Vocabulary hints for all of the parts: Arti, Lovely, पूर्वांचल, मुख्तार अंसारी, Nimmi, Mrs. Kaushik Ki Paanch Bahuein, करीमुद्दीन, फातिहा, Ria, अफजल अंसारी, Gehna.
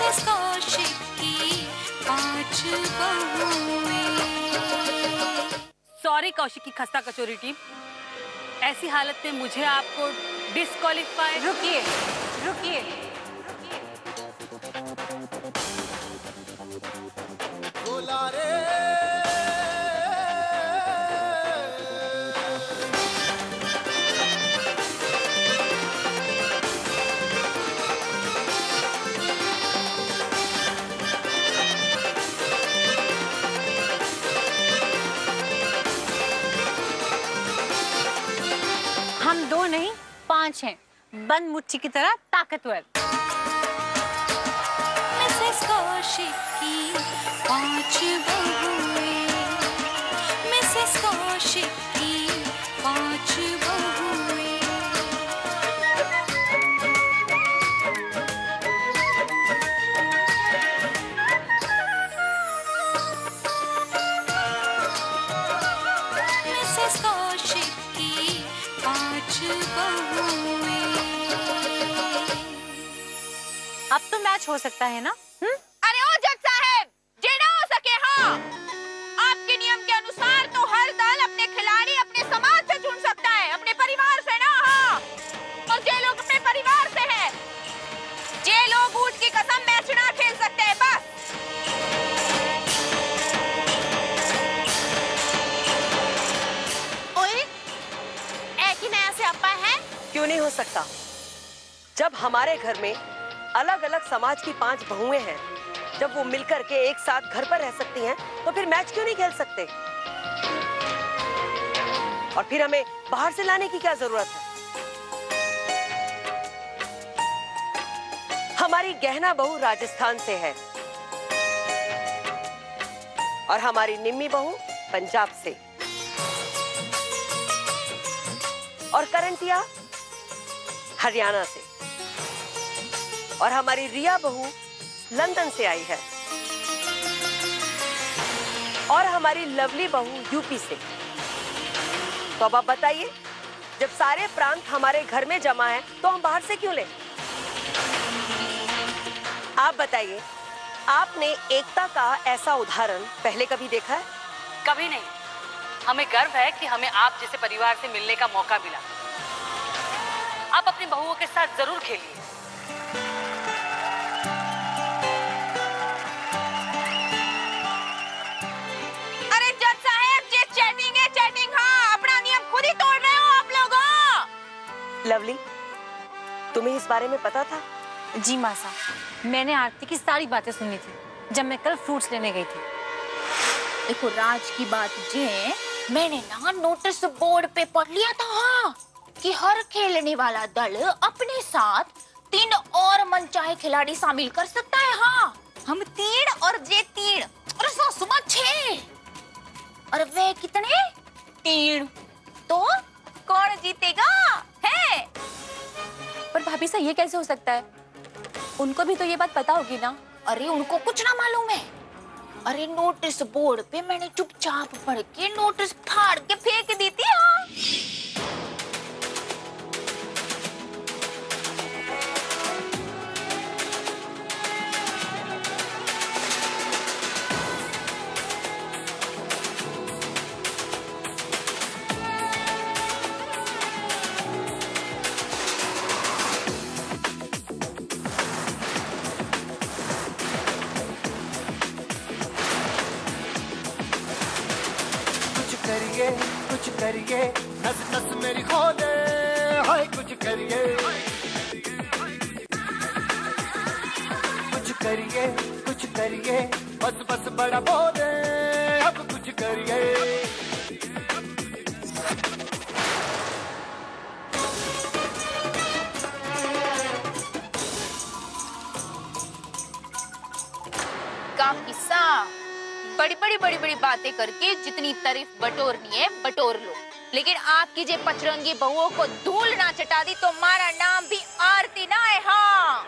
Mrs Kaushik की पांच बहुएं। Sorry Kaushik की खस्ता कचोरी टीम, ऐसी हालत में मुझे आपको डिस्क्वालीफाई। रुकिए रुकिए, बोला रे हैं, बंद मुट्ठी की तरह ताकतवर। मिसेस कौशिक की पांच बहुएं, मिसेस कौशिक की पांच बहुएं, मिसेस कौशिक की पांच बहुएं। अब तो मैच हो सकता है ना? हुँ? अरे ओ जज साहब, जिना हो सके। हाँ, आपके नियम के अनुसार तो हर दल अपने खिलाड़ी अपने समाज से चुन सकता है, अपने परिवार से ना। हाँ, और जे लोग अपने परिवार से हैं, जे लोग बूट की कसम मैच ना खेल सकते हैं, बस। ओए, एक ही नया से अपा है? क्यों नहीं हो सकता? जब हमारे घर में अलग अलग समाज की पांच बहुएं हैं, जब वो मिलकर के एक साथ घर पर रह सकती हैं, तो फिर मैच क्यों नहीं खेल सकते? और फिर हमें बाहर से लाने की क्या जरूरत है? हमारी गहना बहू राजस्थान से है और हमारी निम्मी बहू पंजाब से, और करंटिया हरियाणा से, और हमारी रिया बहू लंदन से आई है, और हमारी लवली बहू यूपी से। तो अब आप बताइए, जब सारे प्रांत हमारे घर में जमा है तो हम बाहर से क्यों लें? आप बताइए, आपने एकता का ऐसा उदाहरण पहले कभी देखा है? कभी नहीं। हमें गर्व है कि हमें आप जैसे परिवार से मिलने का मौका मिला। आप अपनी बहुओं के साथ जरूर खेलिए। लवली, तुम्हें इस बारे में पता था? जी मासा, मैंने आरती की सारी बातें सुनी थी जब मैं कल फ्रूट्स लेने गई थी। देखो राज की बात जे, मैंने ना नोटिस बोर्ड पे पढ़ लिया था हाँ, कि हर खेलने वाला दल अपने साथ 3 और मनचाहे खिलाड़ी शामिल कर सकता है। हाँ, हम 3 और जे 3 और सासुमा 6 और वे कितने 3, तो कौन जीतेगा है? पर भाभी से ये कैसे हो सकता है? उनको भी तो ये बात पता होगी ना। अरे उनको कुछ ना मालूम है। अरे नोटिस बोर्ड पे मैंने चुपचाप पढ़ के नोटिस फाड़ के फेंक दी थी। हाँ। कुछ करिए नस नस मेरी खोले, हाय कुछ करिए, कुछ करिए, कुछ करिए, बस बस बड़ा बोले, अब कुछ करिए। का किस्सा बड़ी बड़ी बातें करके जितनी तारीफ बटोरनी है बटोर लो, लेकिन आपकी जे पचरंगी बहुओं को धूल ना चटा दी तो हमारा नाम भी आरती ना है। हाँ,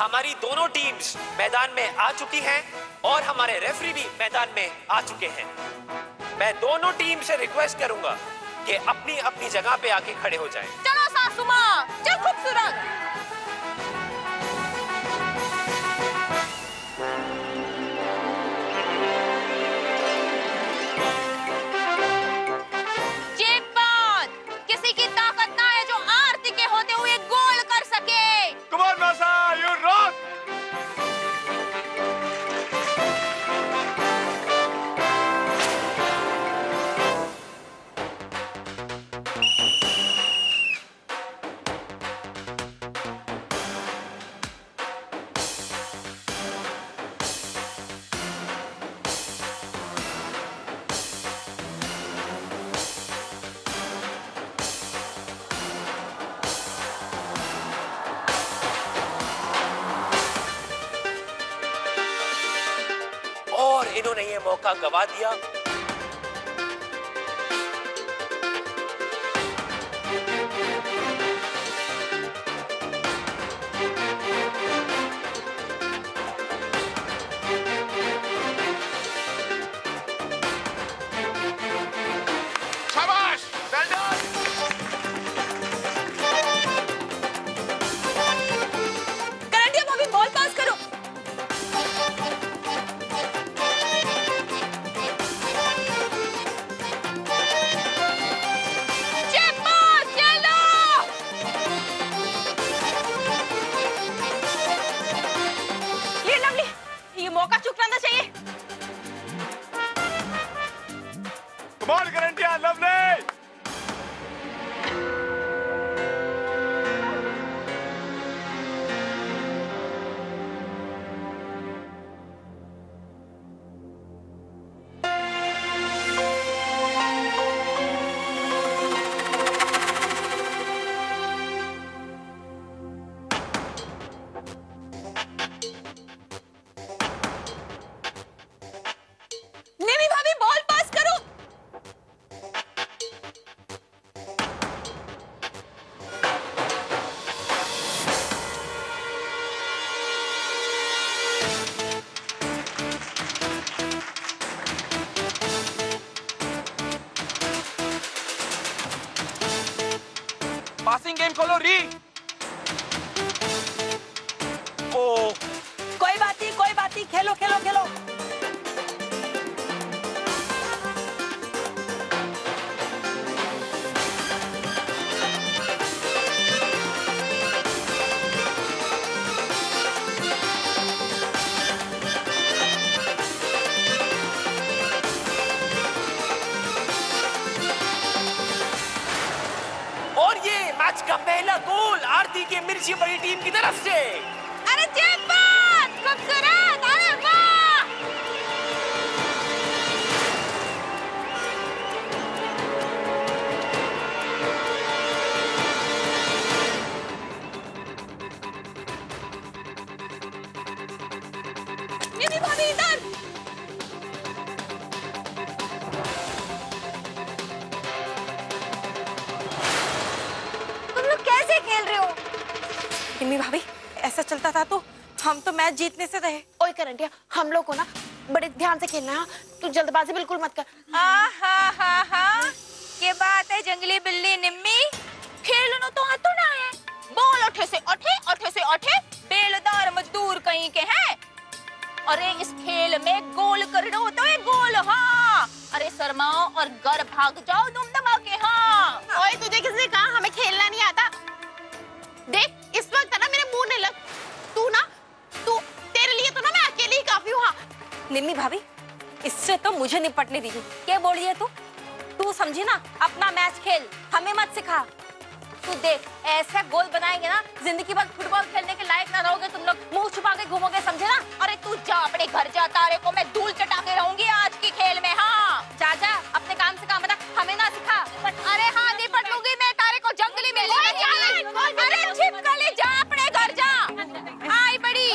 हमारी दोनों टीम्स मैदान में आ चुकी हैं और हमारे रेफरी भी मैदान में आ चुके हैं। मैं दोनों टीम से रिक्वेस्ट करूंगा कि अपनी अपनी जगह पे आके खड़े हो जाएं। चलो सासू माँ, चल खूबसूरत। इन्होंने ये मौका गवा दिया। पासिंग गेम खोलो री। ओ कोई बात नहीं खेलो खेलो खेलो। पहला गोल आरती के मिर्ची बड़ी टीम की तरफ से। अरे खूबसूरत, अरे वाह! निम्मी भाभी इधर। निम्मी भाभी ऐसा चलता था तो हम तो मैच जीतने से रहे। ओए करंटिया, हम लोग को ना बड़े ध्यान से खेलना है। तू जल्दबाजी बिल्कुल मत कर। ये बात है जंगली बिल्ली निम्मी, खेल नो तो हाथों ना है। बोल ओठे से ओठे बेलदार मजदूर कहीं के हैं। अरे इस खेल में गोल करना होता है, गोल। हाँ अरे शर्माओ और घर भाग जाओ तुम दबा के। हाँ ओए तुझे किसने कहा हमें खेलना नहीं आता? देख इस वक्त ना मेरे मुंह ने लग। तू तेरे लिए तो ना मैं अकेली ही काफी हूँ। हाँ। निम्मी भाभी इससे तो मुझे निपटने दीजिए। क्या बोल रही है तू? तू समझी ना, अपना मैच खेल, हमें मत सिखा। तू देख ऐसा गोल बनाएंगे ना जिंदगी भर फुटबॉल खेलने के लायक ना रहोगे तुम लोग। मुंह छुपा के घूमोगे, समझे ना? अरे तू जा अपने घर जा, तारे को मैं धूल चटा के रहूंगी आज के खेल में। हाँ जा अपने काम से काम बता, हमें ना सिखा। अरे हाँ निपट लूंगी मैं तारे को जंगली में। अरे छिपकली जा अपने घर जा। आई बड़ी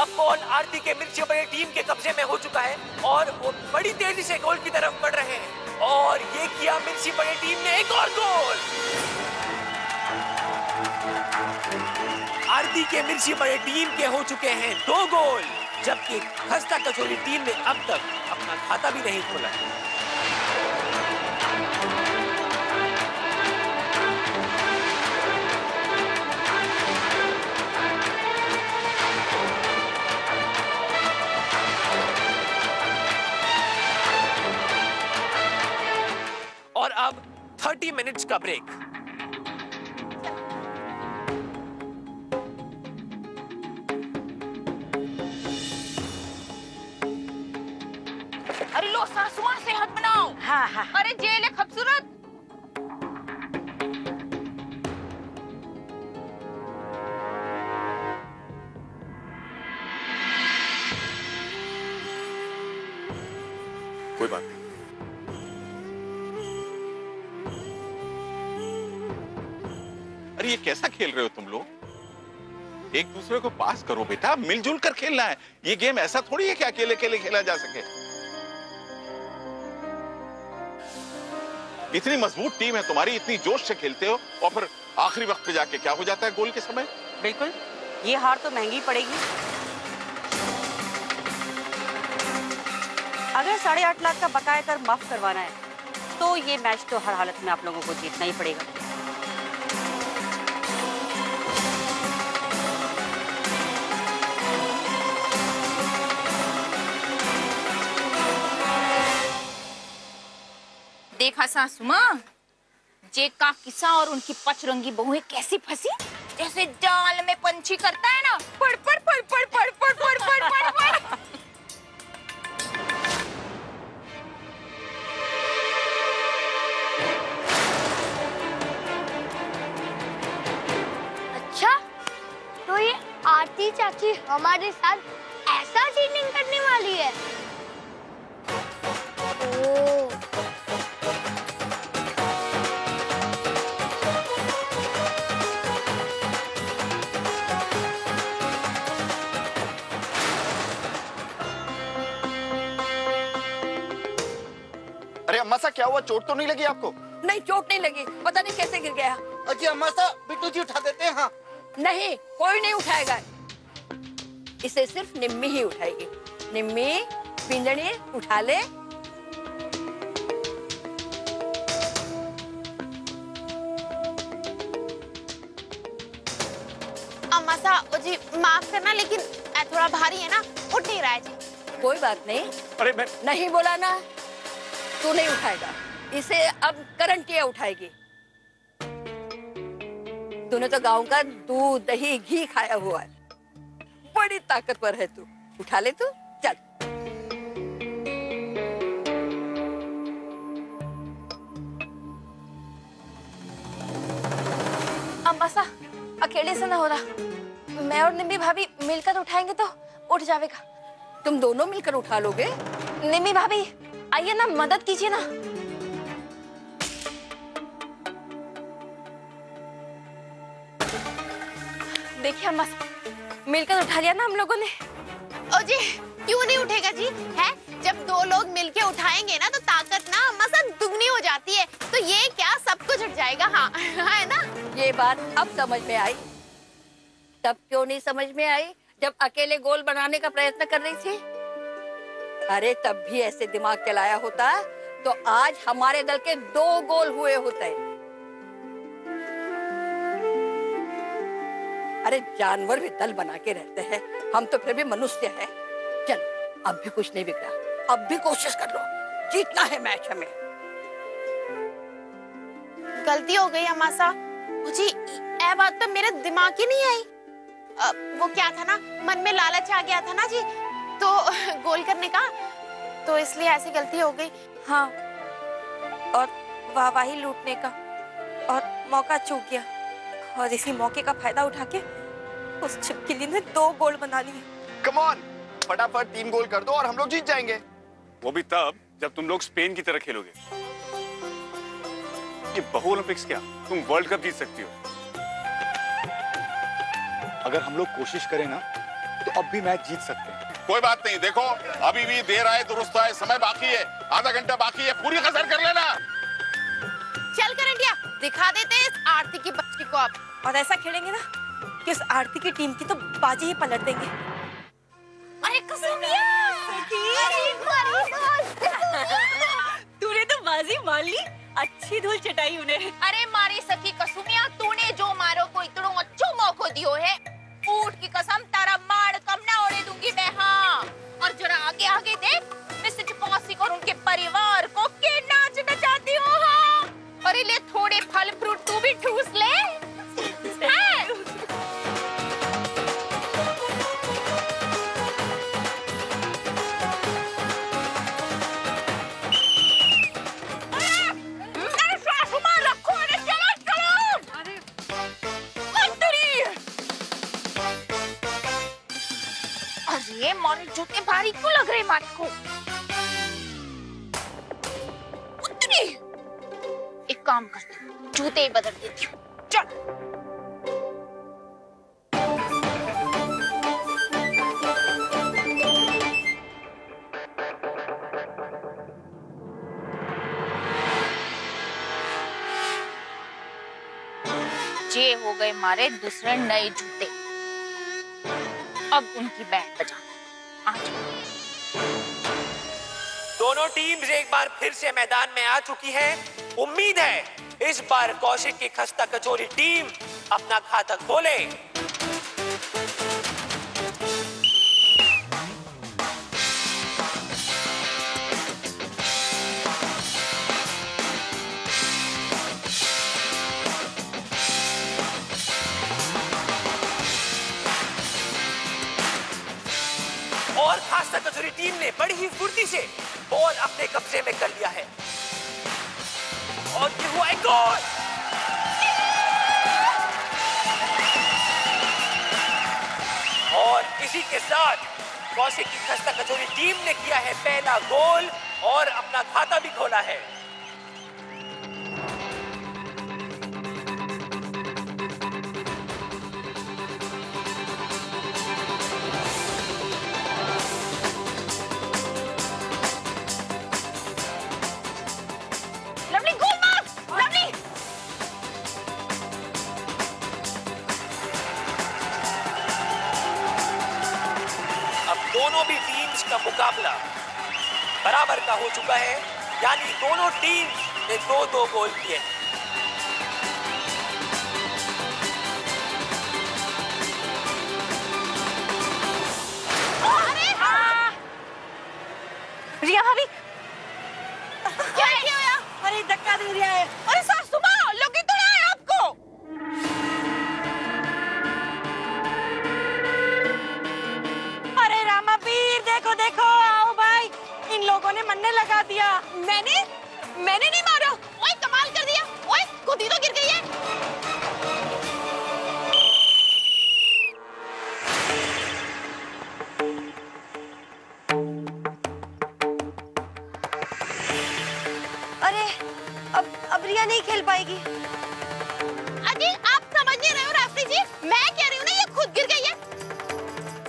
अब बॉल आरती के मिर्ची बड़े टीम के कब्जे में हो चुका है और वो बड़ी तेजी से गोल की तरफ बढ़ रहे हैं। और ये किया म्युनिसिपल टीम ने एक और गोल। आरती के म्युनिसिपल टीम के हो चुके हैं 2 गोल, जबकि खस्ता कचौरी टीम ने अब तक अपना खाता भी नहीं खोला। और अब 30 मिनट्स का ब्रेक। अरे लो सासुआ से हट बनाओ। हाँ हाँ। अरे जेल है खूबसूरत। कोई बात नहीं। अरे ये कैसा खेल रहे हो तुम लोग? एक दूसरे को पास करो बेटा, मिलजुल कर खेलना है। ये गेम ऐसा थोड़ी है कि अकेले अकेले खेला जा सके। इतनी मजबूत टीम है तुम्हारी, इतनी जोश से खेलते हो और फिर आखिरी वक्त पे जाके क्या हो जाता है गोल के समय? बिल्कुल, ये हार तो महंगी पड़ेगी। अगर 8.5 लाख का बकाया कर माफ करवाना है तो ये मैच तो हर हालत में आप लोगों को जीतना ही पड़ेगा। देखा सासुमा, जेका किसा और उनकी पचरंगी बहुएं कैसी फंसी, जैसे जाल में पंछी करता है ना, पड़ पड़ पड़ पड़ पड़ पड़ पड़ पड़ पड़। अच्छा, तो ये आरती चाची हमारे साथ ऐसा चीटिंग करने वाली है? अम्मासा, क्या हुआ, चोट तो नहीं लगी आपको? नहीं, चोट नहीं लगी, पता नहीं कैसे गिर गया। अजी अम्मासा, बिट्टू जी उठा देते हैं। हाँ। नहीं, कोई नहीं उठाएगा, इसे सिर्फ निम्मी ही उठाएगी। निम्मी, पिंजड़े उठा ले। अम्मासा जी माफ करना, लेकिन थोड़ा भारी है ना, उठ नहीं रहा है जी। कोई बात नहीं। अरे मैं नहीं बोला ना, तू नहीं उठाएगा इसे, अब करंटिया उठाएगी। तूने तो गांव का दूध दही घी खाया हुआ है, बड़ी ताकतवर है तू, उठा ले तू, चल। अम्मासा, अकेले से ना हो रहा, मैं और निम्मी भाभी मिलकर उठाएंगे तो उठ जाएगा। तुम दोनों मिलकर उठा लोगे? निम्मी भाभी आइए ना, मदद कीजिए ना। देखिए अम्मासा, मिलकर उठा लिया ना हम लोगों ने। ओ जी, क्यों नहीं उठेगा जी, है जब 2 लोग मिलके उठाएंगे ना तो ताकत ना अम्मासा दुगनी हो जाती है, तो ये क्या सब कुछ उठ जाएगा। हाँ है ना, ये बात अब समझ में आई। तब क्यों नहीं समझ में आई जब अकेले गोल बनाने का प्रयत्न कर रही थी? अरे तब भी ऐसे दिमाग चलाया होता तो आज हमारे दल के 2 गोल हुए होते। अरे जानवर भी दल बना के रहते हैं, हम तो फिर भी मनुष्य हैं। चल, अब भी कुछ नहीं बिगड़ा, अब भी कोशिश कर लो, जीतना है मैच हमें। गलती हो गई अम्मासा, मुझे ये बात तो मेरे दिमाग ही नहीं आई। वो क्या था ना, मन में लालच आ गया था ना जी, तो गोल करने का, तो इसलिए ऐसी गलती हो गई। हाँ, और वाहवाही लूटने का, और मौका चूक गया, और इसी मौके का फायदा उठा के उस छिपकली ने 2 गोल बना लिए। कम ऑन, फटाफट 3 गोल कर दो और हम लोग जीत जाएंगे। वो भी तब जब तुम लोग स्पेन की तरह खेलोगे। ये बहु ओलंपिक्स क्या, तुम वर्ल्ड कप जीत सकती हो। अगर हम लोग कोशिश करें ना तो अब भी मैच जीत सकते हैं। कोई बात नहीं, देखो अभी भी देर आए दुरुस्त आए, समय बाकी है, आधा घंटा बाकी है, पूरी कसर कर लेना। चल करंटिया, दिखा देते हैं इस आरती की बच्ची को आप। और ऐसा खेलेंगे ना कि इस आरती की टीम की तो बाजी ही पलट देंगे। अरे कसुमिया, तूने तो बाजी मार ली, अच्छी धूल चटाई उन्हें। अरे मारी सखी कसुमिया, तूने जो मारो को इतनो अच्छो मौको दियो है, ऊंट की कसम तारा मार कम ना होने दूंगी मैं। हाँ, और जरा आगे आगे देख, मिसेज कौशिक और उनके परिवार को के नाच नचाती हो। हाँ, और ले थोड़े फल फ्रूट तू भी ठूस ले। जूते भारी क्यों लग रहे मालिक को? उतनी एक काम करती हूँ, जूते ही बदल देती हूँ। चल जे हो गए मारे दूसरे नए जूते, अब उनकी बैंड बजा। दोनों टीम्स एक बार फिर से मैदान में आ चुकी हैं। उम्मीद है इस बार कौशिक की खस्ता कचोरी टीम अपना खाता खोले। कचोरी टीम ने बड़ी ही फुर्ती से बॉल अपने कब्जे में कर लिया है और ये हुआ एक गोल। और इसी के साथ कौशिक की खस्ता कचोरी टीम ने किया है पहला गोल और अपना खाता भी खोला है। मुकाबला बराबर का हो चुका है, यानी दोनों टीम ने 2-2 गोल किए। रिया भाभी क्या किया? अरे धक्का दे रिया है। अरे सास सुबह लोगी तो है आपको। अरे रामा पीर देखो देखो, आओ भाई, इन लोगों ने मन्ने लगा दिया। मैंने नहीं मारा। ओए कमाल कर दिया, ओए खुद ही तो गिर गई है। अरे अब रिया नहीं खेल पाएगी। अजी आप समझ नहीं रहे हो राफ्ती जी, मैं कह रही हूँ ना ये खुद गिर गई है।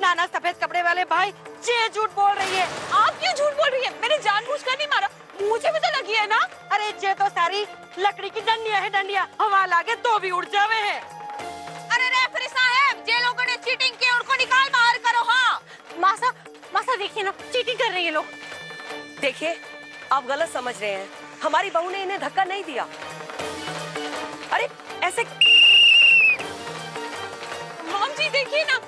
नाना सफेद कपड़े वाले भाई ये झूठ बोल रही है। आप क्यों झूठ बोल रही है? मैंने जानबूझकर नहीं मारा, मुझे भी तो लगी है ना। अरे ये तो सारी लकड़ी की डंडियां है, डंडियां हवा लागे तो भी उड़ जावे है। अरे रेफरी साहब, जे लोगों ने चीटिंग की उनको निकाल बाहर करो। हाँ मासा मासा देखिए ना, चीटिंग कर रही है लोग। देखिए आप गलत समझ रहे हैं, हमारी बहू ने इन्हें धक्का नहीं दिया। अरे ऐसे मॉम जी देखिए ना,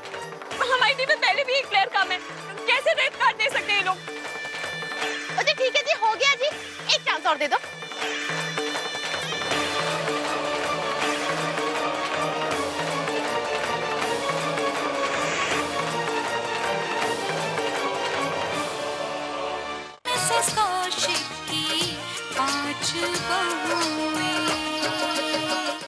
हमारी टीम में पहले भी एक प्लेयर कम है, कैसे रेड कार्ड दे सकते हैं ये लोग? ठीक है जी, हो गया जी, एक चांस और दे दो।